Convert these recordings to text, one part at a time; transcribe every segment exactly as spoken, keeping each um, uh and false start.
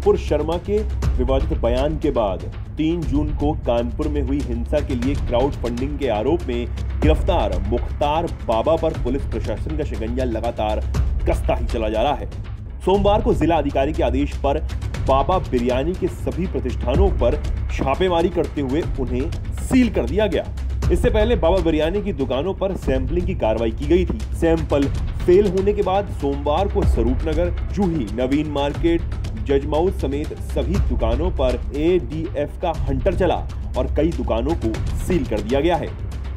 नूपुर शर्मा के विवादित बयान के बाद तीन जून को कानपुर में हुई हिंसा के लिए क्राउड फंडिंग के आरोप में गिरफ्तार मुख्तार बाबा पर पुलिस प्रशासन का शिकंजा लगातार कसता ही चला जा रहा है। सोमवार को जिला अधिकारी के आदेश पर बाबा बिरयानी के सभी प्रतिष्ठानों पर छापेमारी करते हुए उन्हें सील कर दिया गया। इससे पहले बाबा बिरयानी की दुकानों पर सैंपलिंग की कार्रवाई की गई थी। सैंपल फेल होने के बाद सोमवार को स्वरूप नगर, जूही, नवीन मार्केट, जजमाऊ समेत सभी दुकानों पर एडीएफ का हंटर चला और कई दुकानों को सील कर दिया गया है।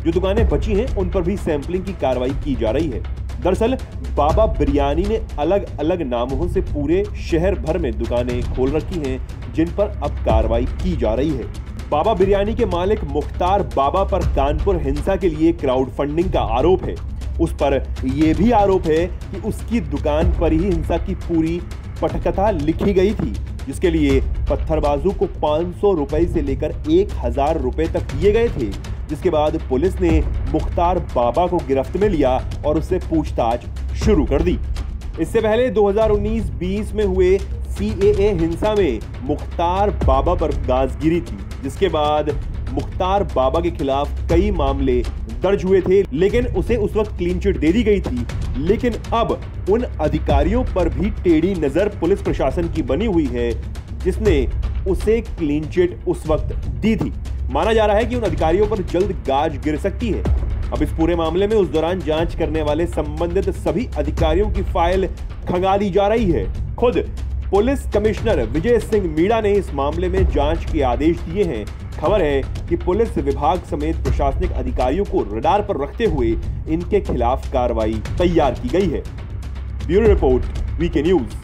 जो दुकानें बची हैं उन पर भी सैंपलिंग की कार्रवाई की जा रही है। दरअसल बाबा बिरयानी ने अलग अलग नामों से पूरे शहर भर में दुकानें खोल रखी हैं, जिन पर अब कार्रवाई की जा रही है। बाबा बिरयानी के मालिक मुख्तार बाबा पर कानपुर हिंसा के लिए क्राउड फंडिंग का आरोप है। उस पर यह भी आरोप है कि उसकी दुकान पर ही हिंसा की पूरी पटकथा लिखी गई थी, जिसके लिए पत्थरबाजों को पाँच सौ रुपए से लेकर एक हज़ार रुपए तक दिए गए थे, जिसके बाद पुलिस ने मुख्तार बाबा को गिरफ्त में लिया और उससे पूछताछ शुरू कर दी। इससे पहले दो हज़ार उन्नीस बीस में हुए सीएए हिंसा में मुख्तार बाबा पर गाज गिरी थी, जिसके बाद मुख्तार बाबा के खिलाफ कई मामले दर्ज हुए थे, लेकिन उसे उस वक्त क्लीन चिट दे दी गई थी। लेकिन अब उन अधिकारियों पर भी टेढ़ी नजर पुलिस प्रशासन की बनी हुई है, जिसने उसे क्लीन चिट उस वक्त दी थी। माना जा रहा है कि उन अधिकारियों पर जल्द गाज गिर सकती है। अब इस पूरे मामले में उस दौरान जांच करने वाले संबंधित सभी अधिकारियों की फाइल खंगाली जा रही है। खुद पुलिस कमिश्नर विजय सिंह मीणा ने इस मामले में जांच के आदेश दिए हैं। खबर है कि पुलिस विभाग समेत प्रशासनिक अधिकारियों को रडार पर रखते हुए इनके खिलाफ कार्रवाई तैयार की गई है। Bureau report, VK news.